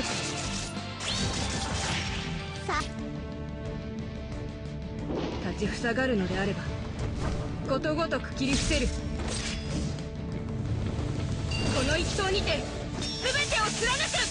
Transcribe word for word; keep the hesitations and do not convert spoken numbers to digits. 立ちふさがるのであればことごとく切り伏せる。この一刀にて全てを貫く。